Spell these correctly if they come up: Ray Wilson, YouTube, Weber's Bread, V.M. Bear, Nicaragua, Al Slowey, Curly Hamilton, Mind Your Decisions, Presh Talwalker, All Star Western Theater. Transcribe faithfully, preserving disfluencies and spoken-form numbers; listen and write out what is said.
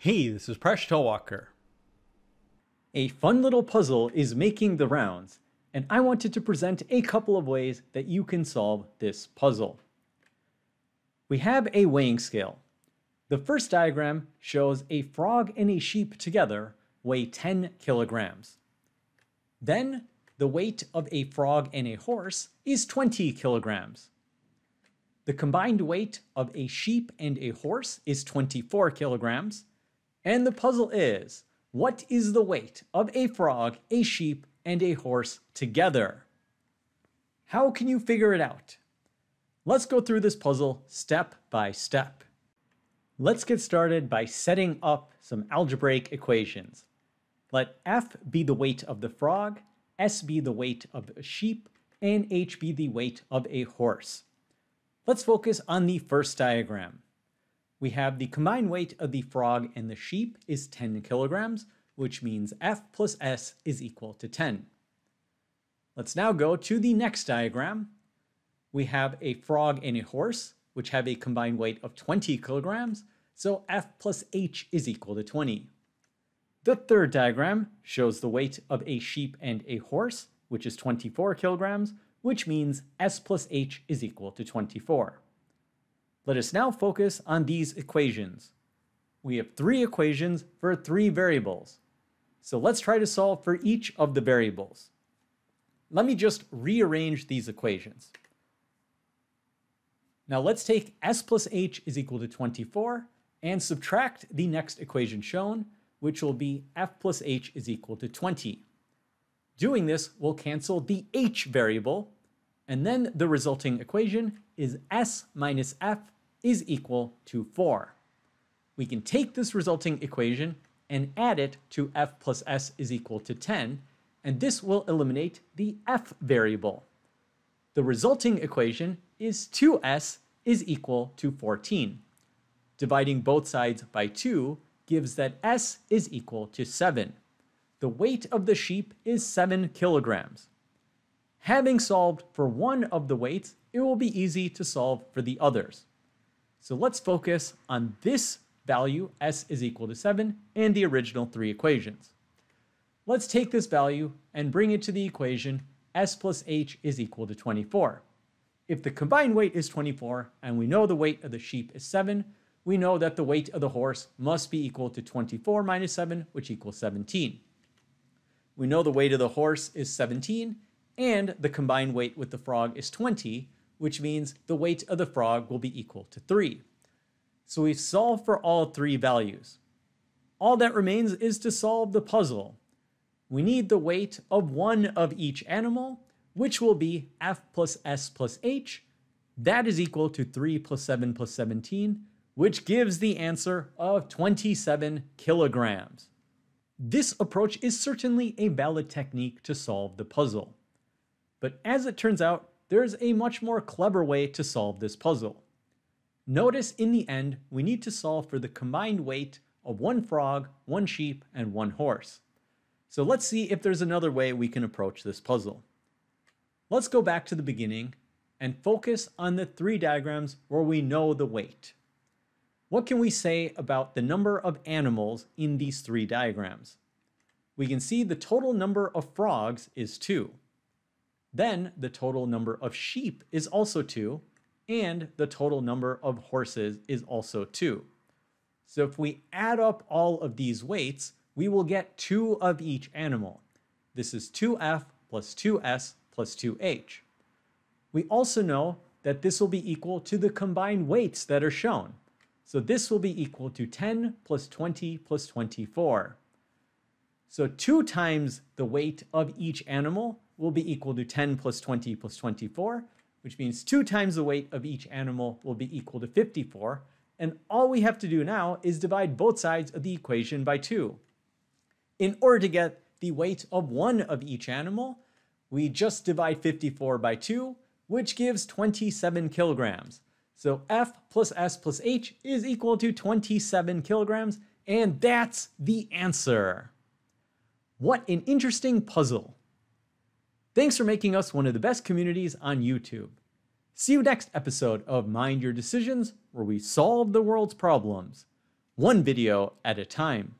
Hey, this is Presh Talwalker. A fun little puzzle is making the rounds, and I wanted to present a couple of ways that you can solve this puzzle. We have a weighing scale. The first diagram shows a frog and a sheep together weigh ten kilograms. Then the weight of a frog and a horse is twenty kilograms. The combined weight of a sheep and a horse is twenty-four kilograms. And the puzzle is, what is the weight of a frog, a sheep, and a horse together? How can you figure it out? Let's go through this puzzle step by step. Let's get started by setting up some algebraic equations. Let F be the weight of the frog, S be the weight of a sheep, and H be the weight of a horse. Let's focus on the first diagram. We have the combined weight of the frog and the sheep is ten kilograms, which means F plus S is equal to ten. Let's now go to the next diagram. We have a frog and a horse, which have a combined weight of twenty kilograms, so F plus H is equal to twenty. The third diagram shows the weight of a sheep and a horse, which is twenty-four kilograms, which means S plus H is equal to twenty-four. Let us now focus on these equations. We have three equations for three variables. So let's try to solve for each of the variables. Let me just rearrange these equations. Now let's take S plus H is equal to twenty-four and subtract the next equation shown, which will be F plus H is equal to twenty. Doing this will cancel the H variable, and then the resulting equation is S minus F is equal to four. We can take this resulting equation and add it to F plus S is equal to ten, and this will eliminate the F variable. The resulting equation is two S is equal to fourteen. Dividing both sides by two gives that S is equal to seven. The weight of the sheep is seven kilograms. Having solved for one of the weights, it will be easy to solve for the others. So let's focus on this value, S is equal to seven, and the original three equations. Let's take this value and bring it to the equation S plus H is equal to twenty-four. If the combined weight is twenty-four, and we know the weight of the sheep is seven, we know that the weight of the horse must be equal to twenty-four minus seven, which equals seventeen. We know the weight of the horse is seventeen, and the combined weight with the frog is twenty, which means the weight of the frog will be equal to three. So we've solved for all three values. All that remains is to solve the puzzle. We need the weight of one of each animal, which will be F plus S plus H. That is equal to three plus seven plus seventeen, which gives the answer of twenty-seven kilograms. This approach is certainly a valid technique to solve the puzzle. But as it turns out, there's a much more clever way to solve this puzzle. Notice in the end, we need to solve for the combined weight of one frog, one sheep, and one horse. So let's see if there's another way we can approach this puzzle. Let's go back to the beginning and focus on the three diagrams where we know the weight. What can we say about the number of animals in these three diagrams? We can see the total number of frogs is two. Then the total number of sheep is also two, and the total number of horses is also two. So if we add up all of these weights, we will get two of each animal. This is two F plus two S plus two H. We also know that this will be equal to the combined weights that are shown. So this will be equal to ten plus twenty plus twenty-four. So two times the weight of each animal will be equal to ten plus twenty plus twenty-four, which means two times the weight of each animal will be equal to fifty-four. And all we have to do now is divide both sides of the equation by two. In order to get the weight of one of each animal, we just divide fifty-four by two, which gives twenty-seven kilograms. So F plus S plus H is equal to twenty-seven kilograms, and that's the answer. What an interesting puzzle. Thanks for making us one of the best communities on YouTube. See you next episode of Mind Your Decisions, where we solve the world's problems. one video at a time.